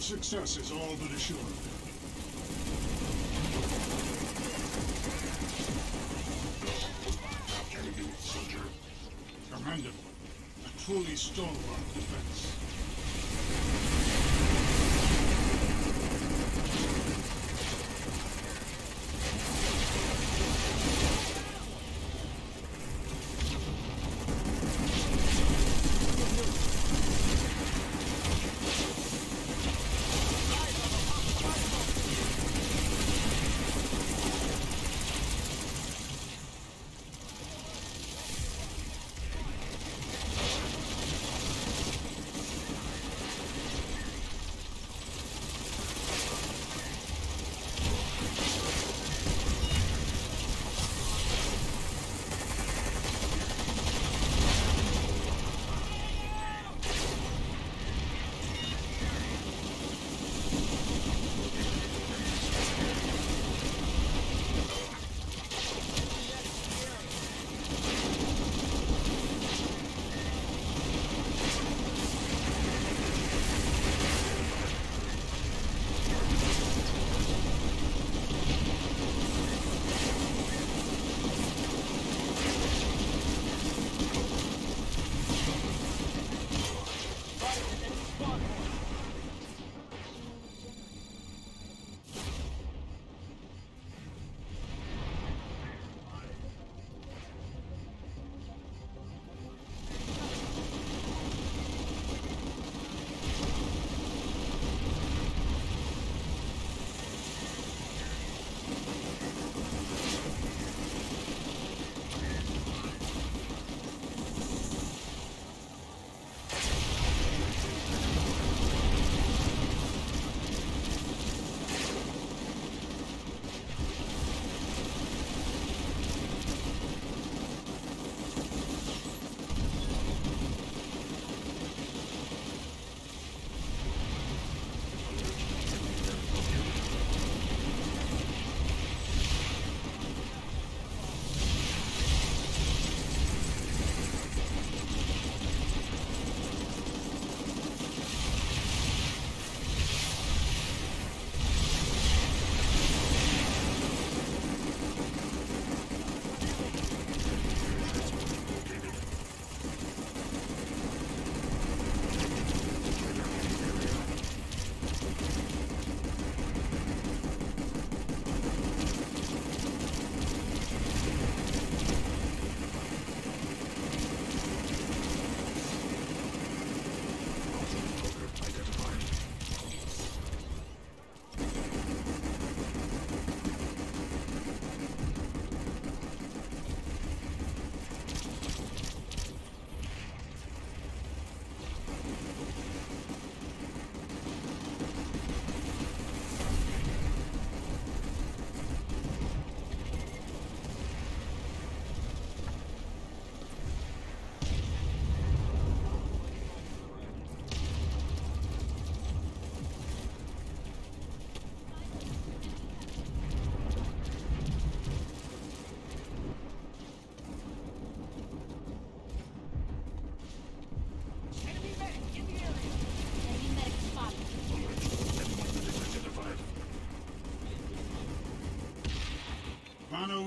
Immediate success is all but assured. Can you do it, soldier? Commandant, a truly stalwart defense.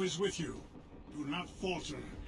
Is with you. Do not falter.